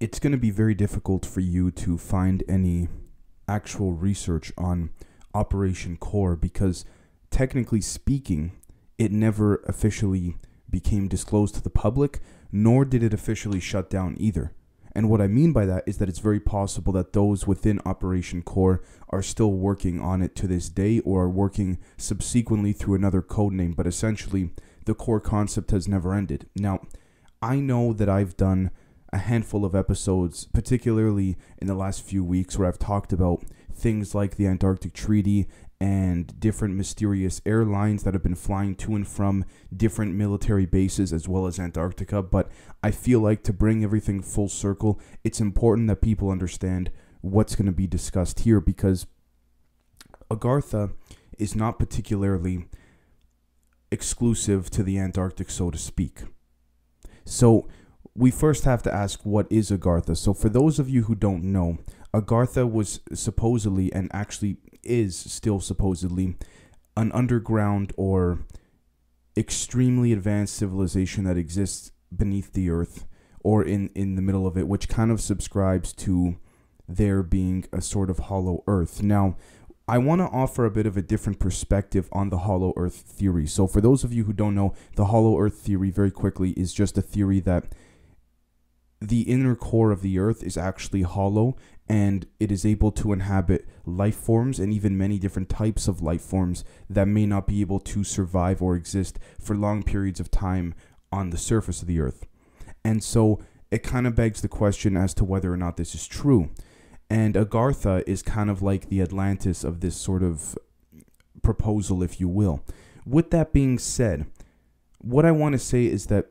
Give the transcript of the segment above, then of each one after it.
it's going to be very difficult for you to find any actual research on Operation Core, because technically speaking, it never officially became disclosed to the public, nor did it officially shut down either. And what I mean by that is that it's very possible that those within Operation Core are still working on it to this day, or are working subsequently through another codename, but essentially the core concept has never ended. Now, I know that I've done a handful of episodes, particularly in the last few weeks, where I've talked about things like the Antarctic Treaty and different mysterious airlines that have been flying to and from different military bases as well as Antarctica. But I feel like to bring everything full circle, it's important that people understand what's going to be discussed here, because Agartha is not particularly exclusive to the Antarctic, so to speak. So we first have to ask, what is Agartha? So for those of you who don't know, Agartha was supposedly, and actually is still supposedly, an underground or extremely advanced civilization that exists beneath the earth, or in the middle of it, which kind of subscribes to there being a sort of hollow earth. Now, I want to offer a bit of a different perspective on the hollow earth theory. So for those of you who don't know, the hollow earth theory, very quickly, is just a theory that the inner core of the earth is actually hollow, and it is able to inhabit life forms, and even many different types of life forms that may not be able to survive or exist for long periods of time on the surface of the earth. And so it kind of begs the question as to whether or not this is true. And Agartha is kind of like the Atlantis of this sort of proposal, if you will. With that being said, what I want to say is that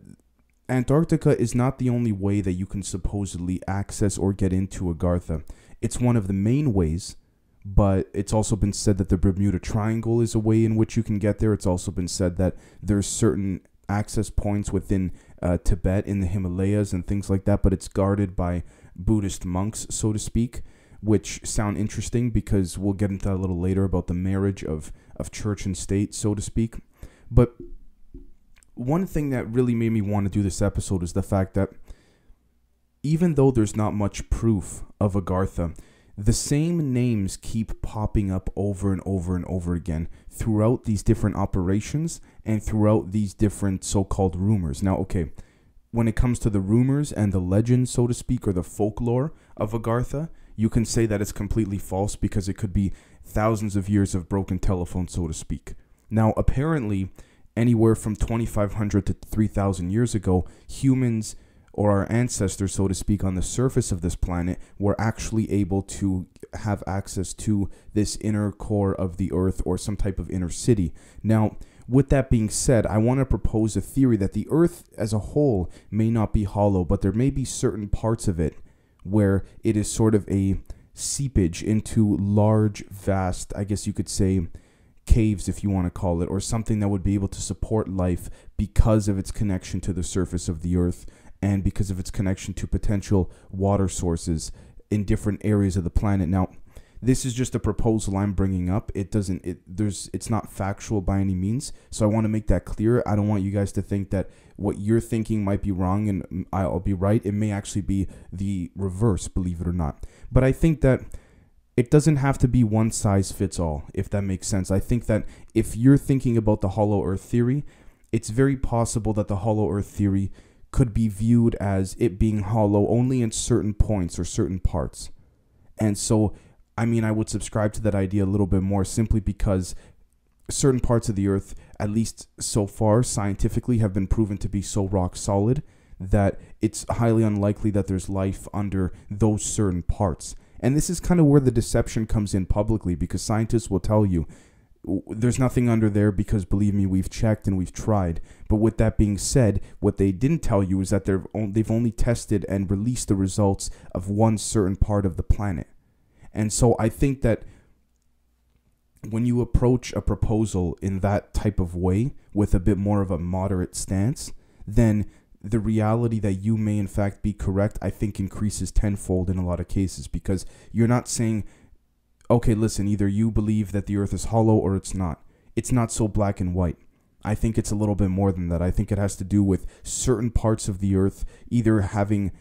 Antarctica is not the only way that you can supposedly access or get into Agartha. It's one of the main ways, but it's also been said that the Bermuda Triangle is a way in which you can get there. It's also been said that there's certain access points within Tibet, in the Himalayas and things like that, but it's guarded by Buddhist monks, so to speak, which sound interesting, because we'll get into that a little later about the marriage of church and state, so to speak. But one thing that really made me want to do this episode is the fact that even though there's not much proof of Agartha, the same names keep popping up over and over and over again throughout these different operations and throughout these different so-called rumors. Now, okay, when it comes to the rumors and the legend, so to speak, or the folklore of Agartha, you can say that it's completely false, because it could be thousands of years of broken telephone, so to speak. Now, apparently, anywhere from 2,500 to 3,000 years ago, humans, or our ancestors, so to speak, on the surface of this planet, were actually able to have access to this inner core of the earth, or some type of inner city. Now, with that being said, I want to propose a theory that the earth as a whole may not be hollow, but there may be certain parts of it where it is sort of a seepage into large, vast, I guess you could say, caves, if you want to call it, or something that would be able to support life because of its connection to the surface of the earth, and because of its connection to potential water sources in different areas of the planet. Now, this is just a proposal I'm bringing up. It's not factual by any means, so I want to make that clear. I don't want you guys to think that what you're thinking might be wrong and I'll be right. It may actually be the reverse, believe it or not. But I think that it doesn't have to be one size fits all, if that makes sense. I think that if you're thinking about the hollow earth theory, it's very possible that the hollow earth theory could be viewed as it being hollow only in certain points or certain parts. And so, I mean, I would subscribe to that idea a little bit more, simply because certain parts of the earth, at least so far scientifically, have been proven to be so rock solid that it's highly unlikely that there's life under those certain parts. And this is kind of where the deception comes in publicly, because scientists will tell you there's nothing under there, because believe me, we've checked and we've tried. But with that being said, what they didn't tell you is that they've only tested and released the results of one certain part of the planet. And so I think that when you approach a proposal in that type of way, with a bit more of a moderate stance, then the reality that you may in fact be correct, I think, increases tenfold in a lot of cases, because you're not saying, okay, listen, either you believe that the earth is hollow or it's not. It's not so black and white. I think it's a little bit more than that. I think it has to do with certain parts of the earth either having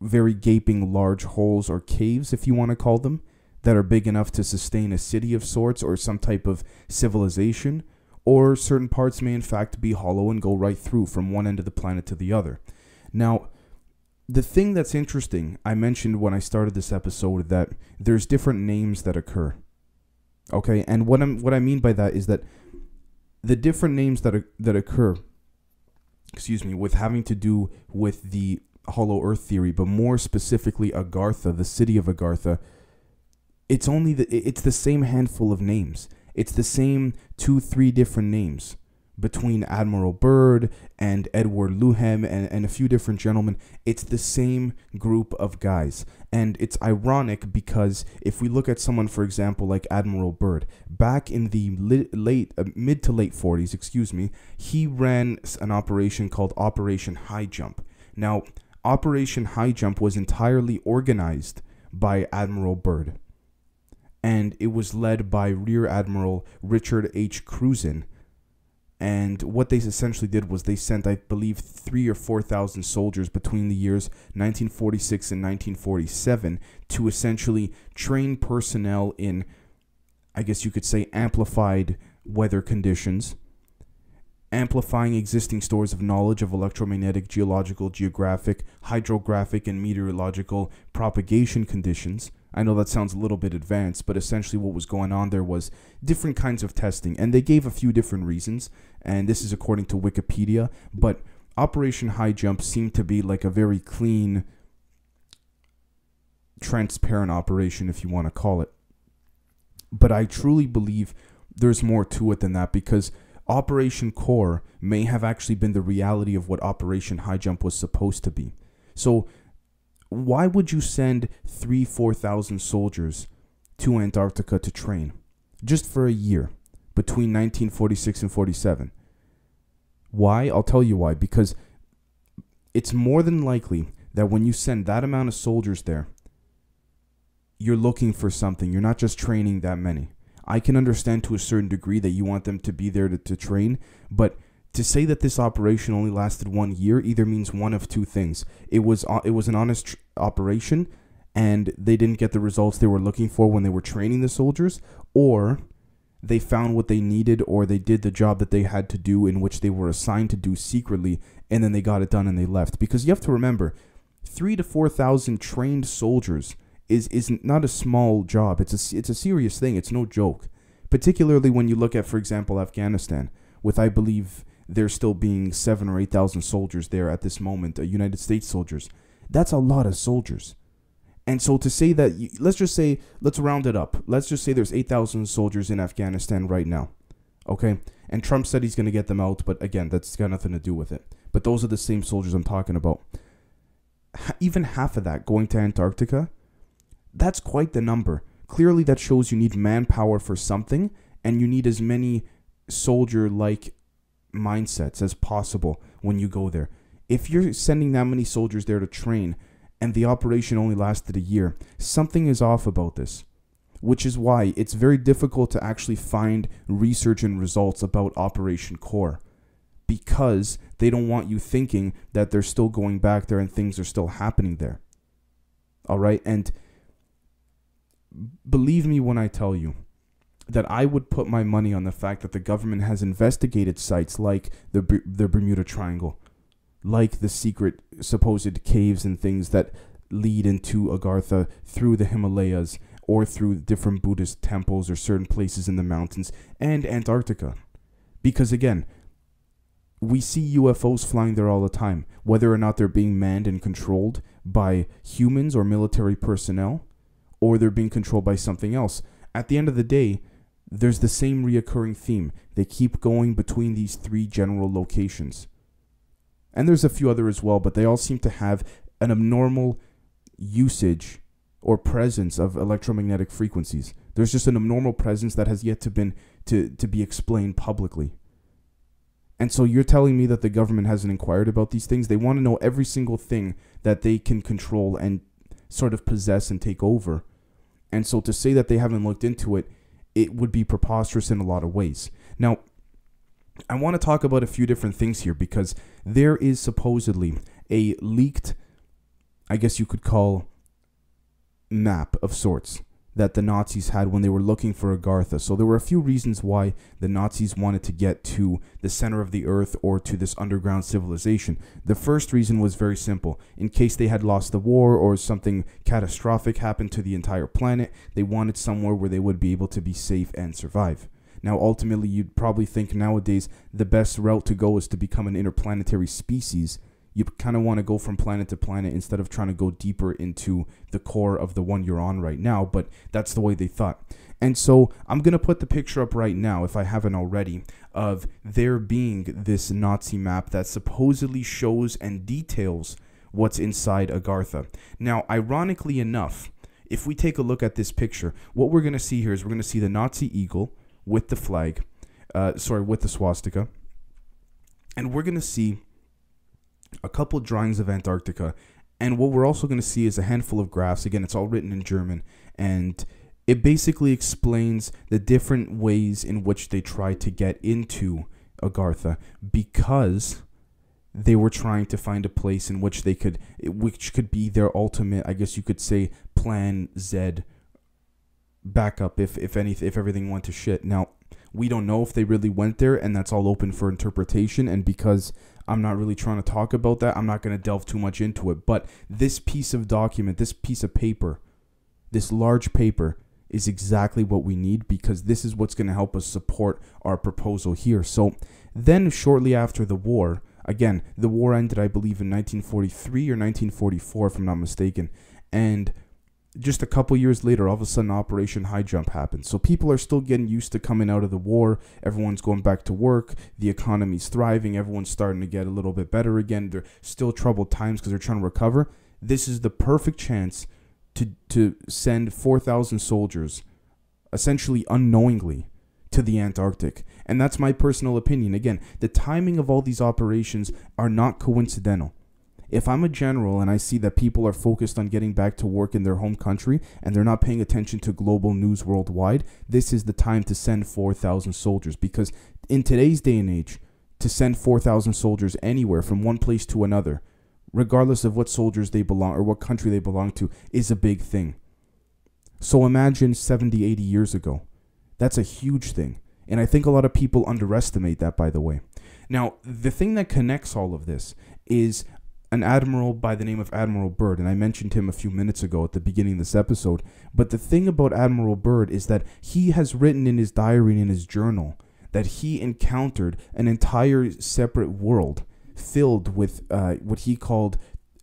very gaping large holes or caves, if you want to call them, that are big enough to sustain a city of sorts or some type of civilization, or certain parts may in fact be hollow and go right through from one end of the planet to the other. Now, the thing that's interesting, I mentioned when I started this episode that there's different names that occur. Okay, and what I mean by that is that the different names that occur, excuse me, with having to do with the Hollow Earth theory, but more specifically Agartha, the city of Agartha, it's only it's the same handful of names. It's the same 2-3 different names between Admiral Byrd and Edward Luhem and a few different gentlemen. It's the same group of guys. And it's ironic because if we look at someone, for example, like Admiral Byrd, back in the mid to late 40s, excuse me, he ran an operation called Operation High Jump. Now, Operation High Jump was entirely organized by Admiral Byrd, and it was led by Rear Admiral Richard H. Cruzen. And what they essentially did was they sent, I believe, 3,000 or 4,000 soldiers between the years 1946 and 1947 to essentially train personnel in, I guess you could say, amplified weather conditions, amplifying existing stores of knowledge of electromagnetic, geological, geographic, hydrographic, and meteorological propagation conditions. I know that sounds a little bit advanced, but essentially what was going on there was different kinds of testing, and they gave a few different reasons, and this is according to Wikipedia, but Operation High Jump seemed to be like a very clean, transparent operation, if you want to call it. But I truly believe there's more to it than that, because Operation Core may have actually been the reality of what Operation High Jump was supposed to be. So why would you send 3,000 or 4,000 soldiers to Antarctica to train just for a year between 1946 and 47? Why? I'll tell you why. Because it's more than likely that when you send that amount of soldiers there, you're looking for something. You're not just training that many. I can understand to a certain degree that you want them to be there to train, but to say that this operation only lasted 1 year either means one of two things. It was an honest operation, and they didn't get the results they were looking for when they were training the soldiers, or they found what they needed, or they did the job that they had to do in which they were assigned to do secretly, and then they got it done and they left. Because you have to remember, 3,000 to 4,000 trained soldiers is not a small job. It's a serious thing. It's no joke, particularly when you look at, for example, Afghanistan, with, I believe, there still being 7,000 or 8,000 soldiers there at this moment, United States soldiers. That's a lot of soldiers. And so to say that, let's just say, let's round it up. Let's just say there's 8,000 soldiers in Afghanistan right now, okay? And Trump said he's going to get them out, but again, that's got nothing to do with it. But those are the same soldiers I'm talking about. Even half of that going to Antarctica, that's quite the number. Clearly, that shows you need manpower for something, and you need as many soldier-like mindsets as possible when you go there. If you're sending that many soldiers there to train and the operation only lasted a year, something is off about this, which is why it's very difficult to actually find research and results about Operation Core, because they don't want you thinking that they're still going back there and things are still happening there. All right? And believe me when I tell you that I would put my money on the fact that the government has investigated sites like the Bermuda Triangle, like the secret supposed caves and things that lead into Agartha through the Himalayas or through different Buddhist temples or certain places in the mountains and Antarctica. Because again, we see UFOs flying there all the time, whether or not they're being manned and controlled by humans or military personnel, or they're being controlled by something else. At the end of the day, there's the same reoccurring theme. They keep going between these three general locations. And there's a few other as well, but they all seem to have an abnormal usage or presence of electromagnetic frequencies. There's just an abnormal presence that has yet to be explained publicly. And so you're telling me that the government hasn't inquired about these things? They want to know every single thing that they can control and sort of possess and take over. And so to say that they haven't looked into it, it would be preposterous in a lot of ways. Now, I want to talk about a few different things here, because there is supposedly a leaked I guess you could call, map of sorts that the Nazis had when they were looking for Agartha. So there were a few reasons why the Nazis wanted to get to the center of the earth or to this underground civilization. The first reason was very simple. In case they had lost the war or something catastrophic happened to the entire planet, they wanted somewhere where they would be able to be safe and survive. Now, ultimately, you'd probably think nowadays the best route to go is to become an interplanetary species. You kind of want to go from planet to planet instead of trying to go deeper into the core of the one you're on right now, but that's the way they thought. And so I'm going to put the picture up right now, if I haven't already, of there being this Nazi map that supposedly shows and details what's inside Agartha. Now, ironically enough, if we take a look at this picture, what we're going to see here is we're going to see the Nazi eagle with the flag, with the swastika, and we're going to see a couple drawings of Antarctica, and what we're also going to see is a handful of graphs. Again, it's all written in German, and it basically explains the different ways in which they tried to get into Agartha, because they were trying to find a place in which they could, which could be their ultimate, I guess you could say, plan Z backup if everything went to shit. Now, we don't know if they really went there, and that's all open for interpretation, and because I'm not really trying to talk about that, I'm not going to delve too much into it. But this piece of document, this piece of paper, this large paper is exactly what we need, because this is what's going to help us support our proposal here. So then shortly after the war, again, the war ended, I believe, in 1943 or 1944, if I'm not mistaken, and just a couple years later, all of a sudden, Operation High Jump happens. So people are still getting used to coming out of the war. Everyone's going back to work. The economy's thriving. Everyone's starting to get a little bit better again. They're still troubled times because they're trying to recover. This is the perfect chance to send 4,000 soldiers, essentially unknowingly, to the Antarctic. And that's my personal opinion. Again, the timing of all these operations are not coincidental. If I'm a general and I see that people are focused on getting back to work in their home country and they're not paying attention to global news worldwide, this is the time to send 4,000 soldiers, because in today's day and age, to send 4,000 soldiers anywhere from one place to another, regardless of what soldiers they belong or what country they belong to, is a big thing. So imagine 70, 80 years ago. That's a huge thing. And I think a lot of people underestimate that, by the way. Now, the thing that connects all of this is an admiral by the name of Admiral Byrd, and I mentioned him a few minutes ago at the beginning of this episode. But the thing about Admiral Byrd is that he has written in his diary and in his journal that he encountered an entire separate world filled with what he called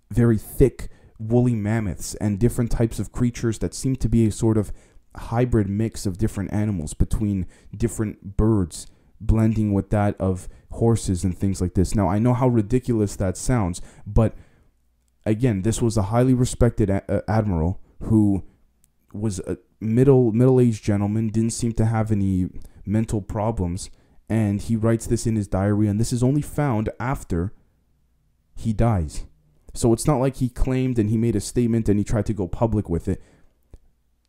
very thick woolly mammoths and different types of creatures that seemed to be a sort of hybrid mix of different animals between different birds, blending with that of horses and things like this. Now, I know how ridiculous that sounds, but again, this was a highly respected admiral who was a middle-aged gentleman, didn't seem to have any mental problems, and he writes this in his diary, and this is only found after he dies. So it's not like he claimed and he made a statement and he tried to go public with it.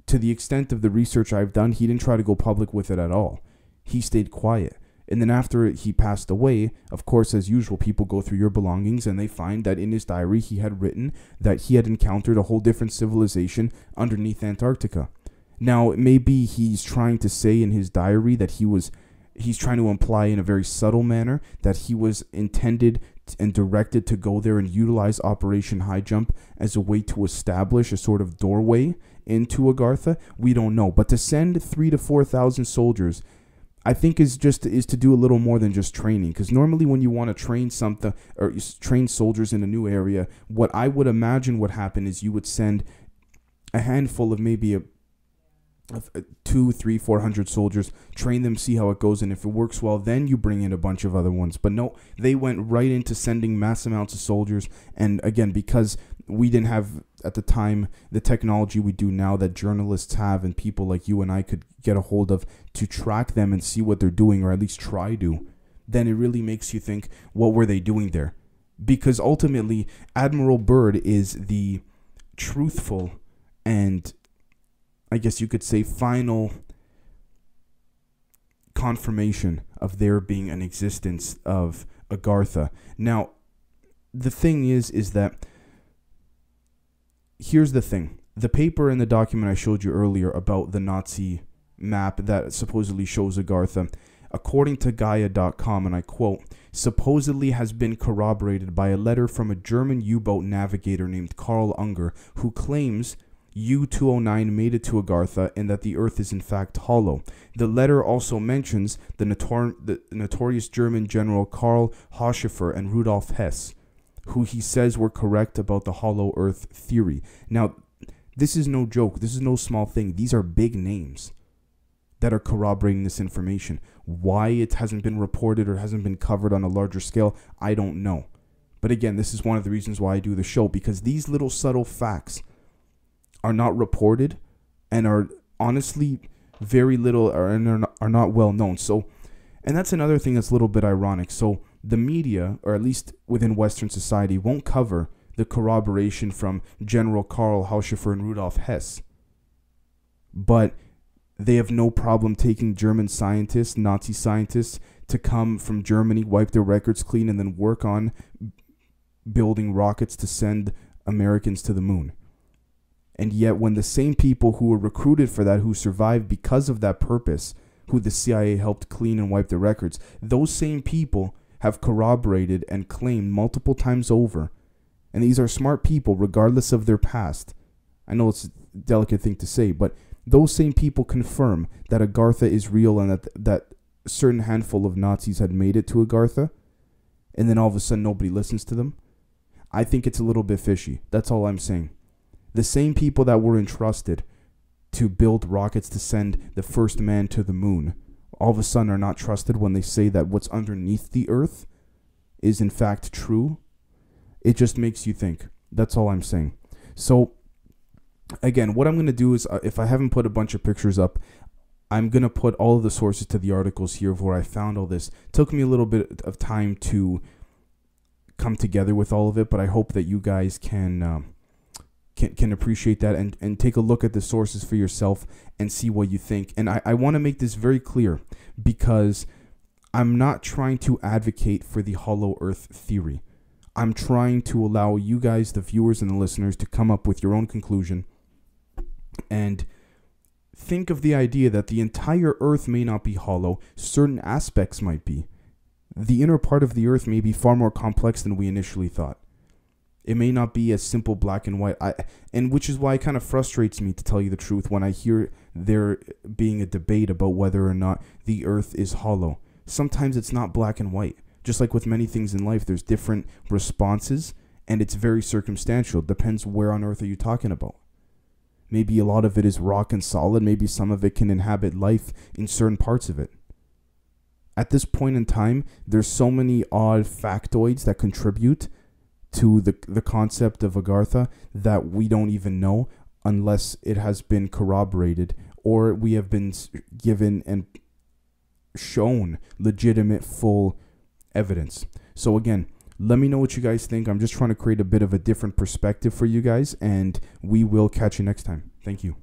To the extent of the research I've done, he didn't try to go public with it at all. He stayed quiet. And then after he passed away, of course, as usual, people go through your belongings and they find that in his diary he had written that he had encountered a whole different civilization underneath Antarctica. Now, maybe he's trying to say in his diary that he's trying to imply in a very subtle manner that he was intended and directed to go there and utilize Operation High Jump as a way to establish a sort of doorway into Agartha. We don't know. But to send 3,000 to 4,000 soldiers, I think, is to do a little more than just training, because normally when you want to train something or train soldiers in a new area, what I would imagine would happen is you would send a handful of maybe 200, 300, 400 soldiers, train them, see how it goes, and if it works well, then you bring in a bunch of other ones. But no, they went right into sending mass amounts of soldiers, and again, because we didn't have at the time the technology we do now that journalists have and people like you and I could get a hold of to track them and see what they're doing, or at least try to, then it really makes you think, what were they doing there? Because ultimately, Admiral Byrd is the truthful and, I guess you could say, final confirmation of there being an existence of Agartha. Now, the thing is that here's the thing. The paper and the document I showed you earlier about the Nazi map that supposedly shows Agartha, according to Gaia.com, and I quote, supposedly has been corroborated by a letter from a German U-boat navigator named Karl Unger, who claims U-209 made it to Agartha and that the Earth is in fact hollow. The letter also mentions the notorious German general Karl Haushofer and Rudolf Hess, who he says were correct about the hollow Earth theory. Now, this is no joke. This is no small thing. These are big names that are corroborating this information. Why it hasn't been reported or hasn't been covered on a larger scale, I don't know. But again, this is one of the reasons why I do the show, because these little subtle facts are not reported and are honestly very little and are not well known. So, and that's another thing that's a little bit ironic. So the media, or at least within Western society, won't cover the corroboration from General Karl Haushofer and Rudolf Hess. But they have no problem taking German scientists, Nazi scientists, to come from Germany, wipe their records clean, and then work on building rockets to send Americans to the moon. And yet when the same people who were recruited for that, who survived because of that purpose, who the CIA helped clean and wipe their records, those same people have corroborated and claimed multiple times over. And these are smart people, regardless of their past. I know it's a delicate thing to say, but those same people confirm that Agartha is real and that certain handful of Nazis had made it to Agartha. And then all of a sudden, nobody listens to them. I think it's a little bit fishy. That's all I'm saying. The same people that were entrusted to build rockets to send the first man to the moon, all of a sudden are not trusted when they say that what's underneath the Earth is in fact true. It just makes you think. That's all I'm saying. So, again, what I'm going to do is, if I haven't put a bunch of pictures up, I'm going to put all of the sources to the articles here of where I found all this. It took me a little bit of time to come together with all of it, but I hope that you guys can appreciate that and take a look at the sources for yourself and see what you think. And I want to make this very clear, because I'm not trying to advocate for the hollow Earth theory. I'm trying to allow you guys, the viewers and the listeners, to come up with your own conclusion and think of the idea that the entire Earth may not be hollow. Certain aspects might be. The inner part of the Earth may be far more complex than we initially thought. It may not be as simple black and white. And which is why it kind of frustrates me, to tell you the truth, when I hear there being a debate about whether or not the Earth is hollow. Sometimes it's not black and white. Just like with many things in life, there's different responses, and it's very circumstantial. It depends where on Earth are you talking about. Maybe a lot of it is rock and solid. Maybe some of it can inhabit life in certain parts of it. At this point in time, there's so many odd factoids that contribute to the concept of Agartha that we don't even know unless it has been corroborated or we have been given and shown legitimate full evidence. So again, let me know what you guys think. I'm just trying to create a bit of a different perspective for you guys, and we will catch you next time. Thank you.